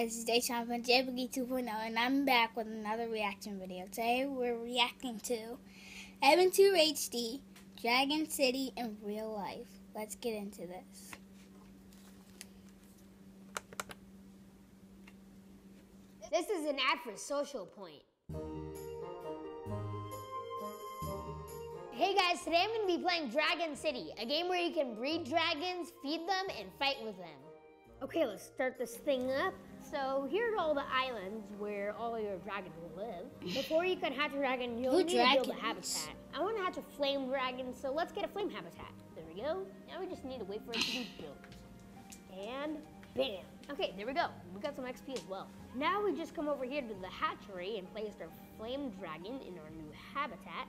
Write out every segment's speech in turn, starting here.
guys, it's DayChan from JBoogie 2.0, and I'm back with another reaction video. Today we're reacting to EvanTubeHD, Dragon City, and Real Life. Let's get into this. This is an ad for Social Point. Hey guys, today I'm going to be playing Dragon City, a game where you can breed dragons, feed them, and fight with them. Okay, let's start this thing up. So here are all the islands where all your dragons will live. Before you can hatch a dragon, you'll need to build a habitat. I want to hatch a flame dragon, so let's get a flame habitat. There we go. Now we just need to wait for it to be built. And bam. Okay, there we go. We got some XP as well. Now we just come over here to the hatchery and place our flame dragon in our new habitat.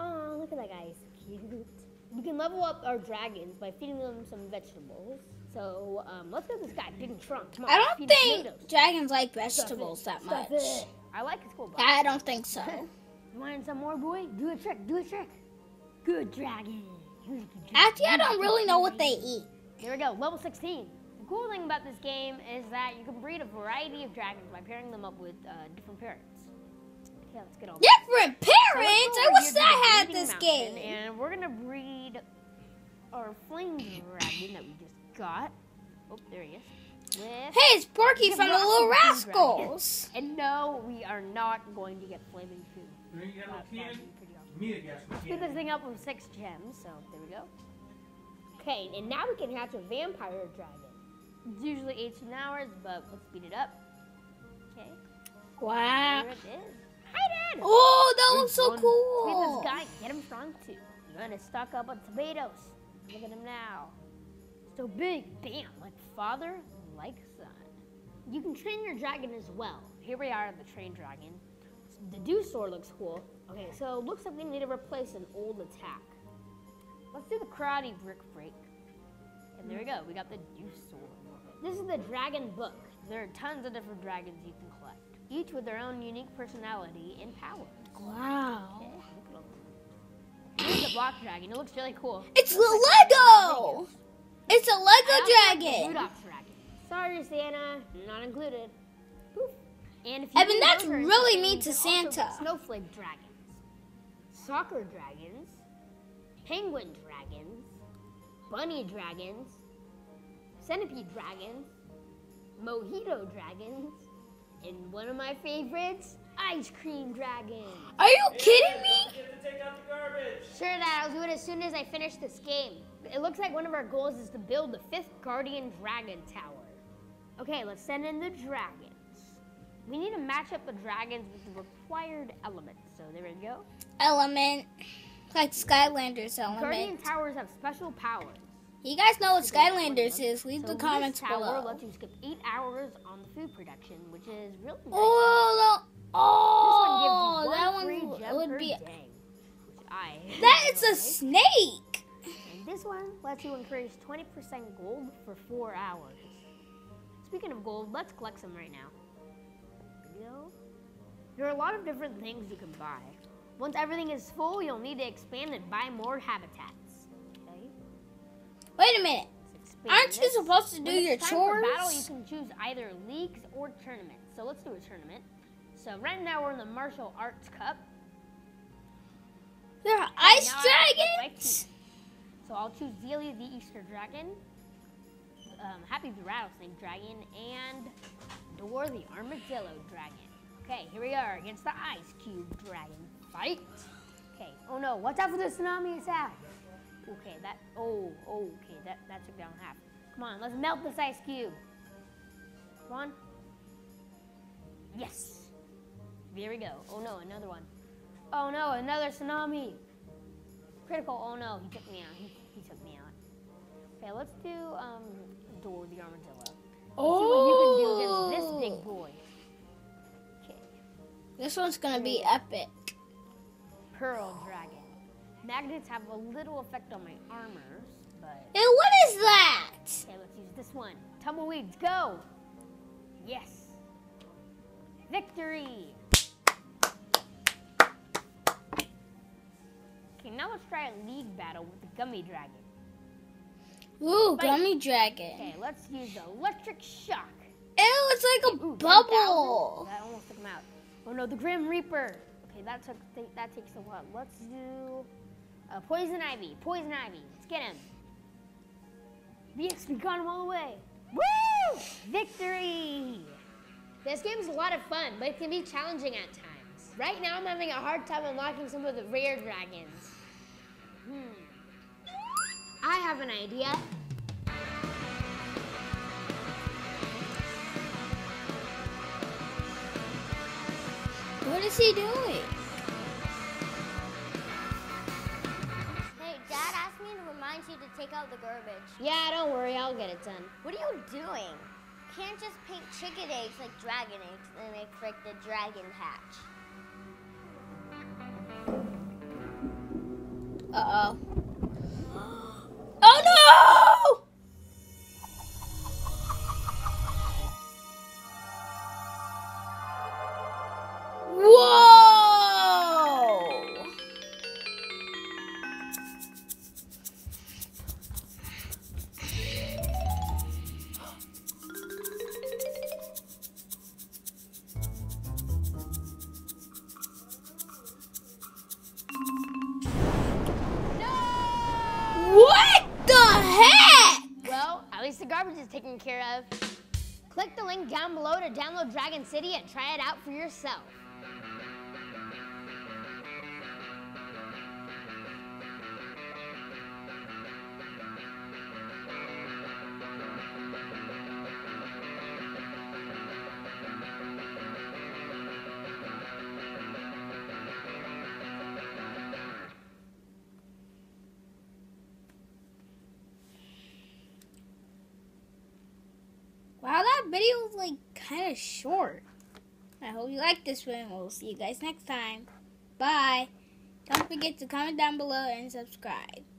Oh, look at that guy. He's cute. We can level up our dragons by feeding them some vegetables. So let's go to this guy, Big Trump. Come on, I don't think dragons like vegetables that much. I like his cool body. I don't think so. You want some more, boy? Do a trick, do a trick. Good dragon. Actually, I don't really know what they eat. Here we go, level 16. The cool thing about this game is that you can breed a variety of dragons by pairing them up with different parents. Yeah, let's get all different parents? I wish I had this game. And we're gonna breed our flame dragon that we just got. Oh, there he is. Hey, it's Porky from the Little Rascals. And no, we are not going to get flaming food. Let's get this thing up with 6 gems, so there we go. Okay, and now we can hatch a vampire dragon. It's usually 18 hours, but let's speed it up. Okay. Wow. There it is. Hi, Dad. Oh, that looks so cool. Get this guy, get him strong too. You're gonna stock up on tomatoes. Look at him now. So big, bam, like father, like son. You can train your dragon as well. Here we are, the train dragon. The Deusaur looks cool. Okay, so looks like we need to replace an old attack. Let's do the karate brick break. And there we go, we got the Deusaur. This is the dragon book. There are tons of different dragons you can collect, each with their own unique personality and powers. Wow. Okay, look at them. Here's the block dragon, it looks really cool. It's a Lego! It's a Lego dragon! Rudolph dragon. Sorry, Santa, not included. Poof. And if you Evan, that's really mean to Santa. Snowflake dragons, soccer dragons, penguin dragons, bunny dragons, centipede dragons, mojito dragons, and one of my favorites, ice cream dragon. Are you kidding me? You have to take out the garbage. Sure, Dad. I'll do it as soon as I finish this game. It looks like one of our goals is to build the 5th Guardian Dragon Tower. Okay, let's send in the dragons. We need to match up the dragons with the required elements. So there we go. Element. Like Skylanders element. Guardian Towers have special powers. You guys know what Skylanders is. Leave the comments below. Lets you skip 8 hours on the food production, which is really nice. Oh, this one gives you one free gem per day. That is a snake. And this one lets you increase 20% gold for 4 hours. Speaking of gold, let's collect some right now. There are a lot of different things you can buy. Once everything is full, you'll need to expand and buy more habitats. Wait a minute, aren't you supposed to do your chores? When it's time for battle, you can choose either leagues or tournaments. So let's do a tournament. So right now we're in the Martial Arts Cup. There are ice dragons? So I'll choose Delia the Easter Dragon, Happy the Rattlesnake Dragon, and Dor the Armadillo Dragon. Okay, here we are against the Ice Cube Dragon. Fight! Okay, oh no, watch out for the tsunami attack! Okay, that, okay, that took down half. Come on, let's melt this ice cube. Come on. Yes. There we go. Oh no, another one. Oh no, another tsunami. Critical, oh no, he took me out. He took me out. Okay, let's do Dor the Armadillo. Oh! See what you can do against this big boy. Okay. This one's gonna be epic. Pearl Dragon. Magnets have a little effect on my armors, but... And what is that? Okay, let's use this one. Tumbleweeds, go! Yes. Victory! Okay, now let's try a league battle with the Gummy Dragon. Ooh, Gummy Dragon. Okay, let's use the Electric Shock. it's like a bubble. That almost took him out. Oh no, the Grim Reaper. Okay, that takes a while. Let's do Poison Ivy. Poison Ivy. Let's get him. VX, we got him all the way. Woo! Victory! This game is a lot of fun, but it can be challenging at times. Right now, I'm having a hard time unlocking some of the rare dragons. I have an idea. What is he doing? Hey, Dad asked me to remind you to take out the garbage. Yeah, don't worry, I'll get it done. What are you doing? You can't just paint chicken eggs like dragon eggs and expect the dragon hatch. Uh-oh. Oh no! Whoa! Garbage is taken care of. Click the link down below to download Dragon City and try it out for yourself. Wow, that video was like kind of short. I hope you liked this one. We'll see you guys next time. Bye. Don't forget to comment down below and subscribe.